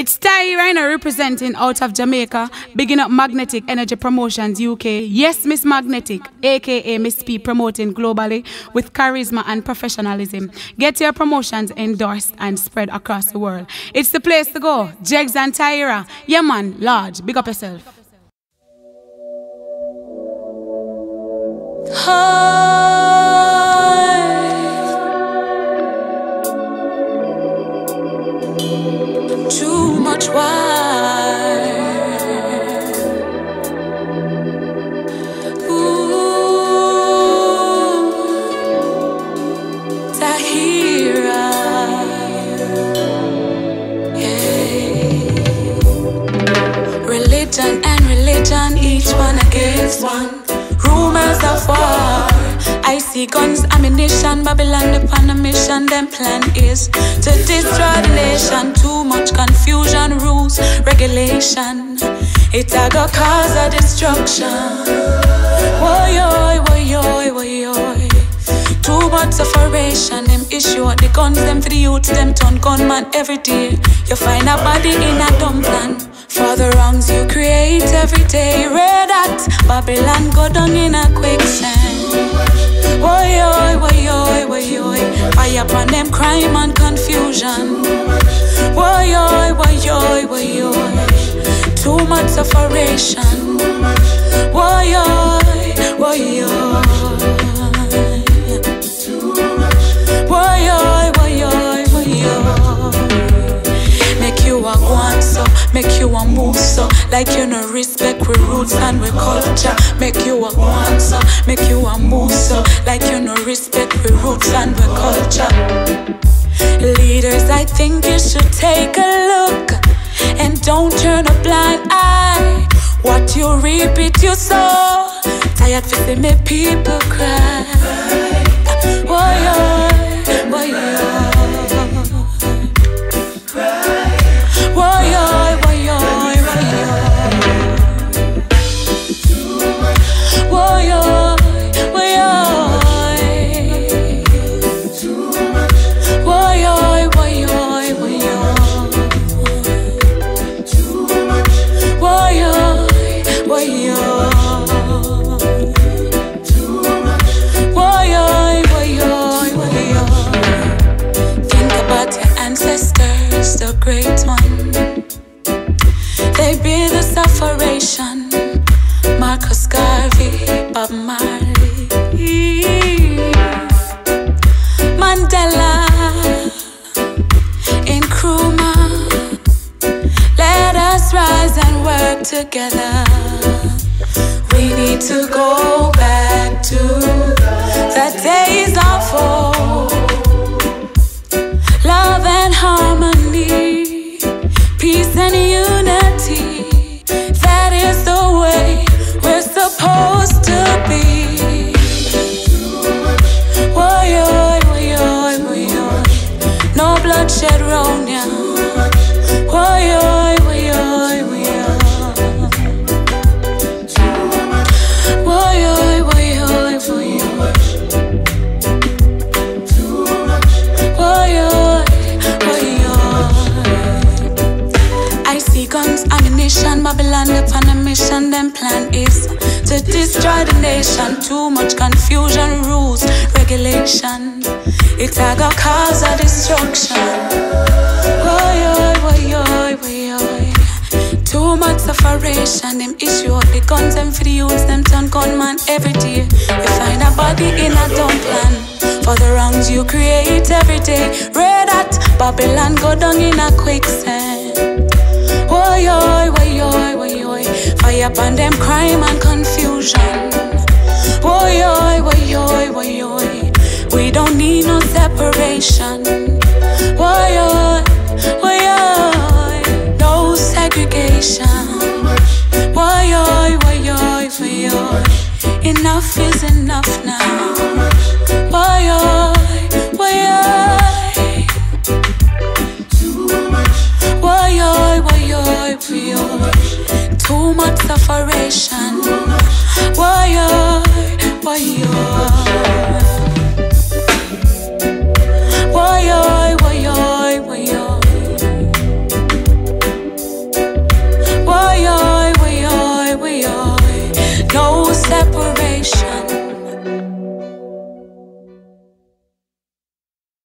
It's Tyra, representing out of Jamaica, bigging up Magnetic Energy Promotions UK. Yes, Miss Magnetic, aka Miss P, promoting globally with charisma and professionalism. Get your promotions endorsed and spread across the world. It's the place to go. Jegs and Tyra. Yeah, man, large. Big up yourself. Too much wine. Ooh, Tahirah. Yeah. Religion and religion, each one against one. Rumors of war, I see guns, ammunition, Babylon upon a mission. Them plan is to destroy the nation. Too much confusion, rules, regulation. It a go cause a destruction. Woy-oy, woy-oy, woy-oy. Too much sufferation. Them issue out the guns, them for the youth, them turn gunman every day. You find a body in a dumpland for the wrongs you create every day. Read that Babylon go down in a quicksand. Woy oy, woy oy, woy oy. Fire upon them crime and confusion. Woy oy, woy oy, woy oy. Too much sufferation. Woy oy, woy oy. Woy oy, woy oy, woy oy. Make you a one so. Make you a move so, like you no respect we roots and we culture. Make you a one so, make you a move so, like you no respect we roots and we culture. Leaders, I think you should take a look and don't turn a blind eye. What you reap it you sow. Tired for see me people cry. Woy-oy, woy-oy. Great one, they be the sufferation. Marcus Garvey, Bob Marley, Mandela, in Krumah. Let us rise and work together. We need to go back to the days of old. Love and harmony, peace and unity. That is the way we're supposed to be. Woy oy, woy oy, woy oy. No bloodshed round ya. Woy oy, woy oy, woy oy. Woy oy, woy oy, woy oy. Woy oy. Guns, ammunition, Babylon upon a mission. Them plan is to destroy the nation. Too much confusion, rules, regulation. It's a go cause a destruction. Woy oy, woy oy, woy oy. Too much sufferation. Them issue up the guns, them for the youths, them turn gunman every day. You find a body in a dumpland for the wrongs you create every day. Read that Babylon go down in a quicksand. Woy oy, woy oy, woy oy. Fire upon them crime and confusion. Woy oy, woy oy, woy oy. We don't need no separation. Woy oy, woy oy. No segregation. Woy oy, woy oy, woy oy. Enough is enough now. Woy oy, woy oy. Woy oy, woy oy. Too much sufferation.